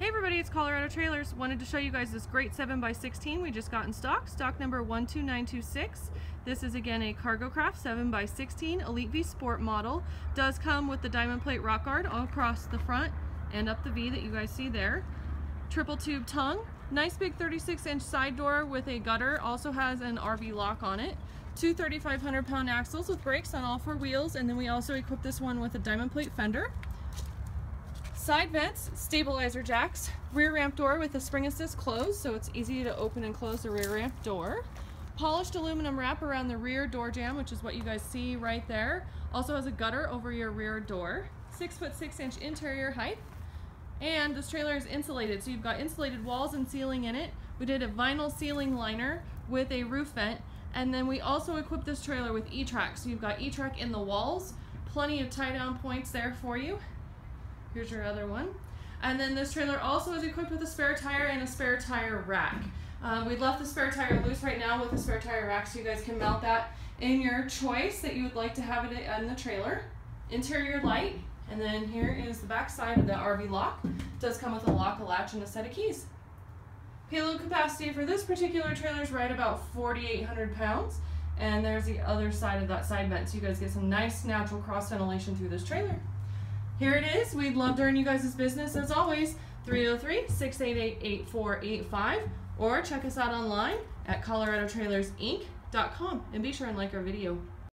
Hey everybody, it's Colorado Trailers. Wanted to show you guys this great 7x16 we just got in stock, number 12926. This is again a Cargo Craft 7x16 Elite V Sport model. Does come with the diamond plate rock guard all across the front and up the V that you guys see there. Triple tube tongue, nice big 36-inch side door with a gutter, also has an RV lock on it. Two 3,500-pound axles with brakes on all four wheels, and then we also equip this one with a diamond plate fender. Side vents, stabilizer jacks, rear ramp door with a spring assist close, so it's easy to open and close the rear ramp door. Polished aluminum wrap around the rear door jamb, which is what you guys see right there. Also has a gutter over your rear door. 6'6" interior height. And this trailer is insulated, so you've got insulated walls and ceiling in it. We did a vinyl ceiling liner with a roof vent, and then we also equipped this trailer with E Track, so you've got E Track in the walls. Plenty of tie down points there for you. Here's your other one. And then this trailer also is equipped with a spare tire and a spare tire rack. We left the spare tire loose right now with the spare tire rack, so you guys can mount that in your choice that you would like to have it on the trailer. Interior light, and then here is the back side of the RV lock. It does come with a lock, a latch, and a set of keys. Payload capacity for this particular trailer is right about 4,800 pounds. And there's the other side of that side vent, so you guys get some nice natural cross ventilation through this trailer. Here it is. We'd love to earn you guys' business as always. 303-688-8485, or check us out online at ColoradoTrailersInc.com, and be sure and like our video.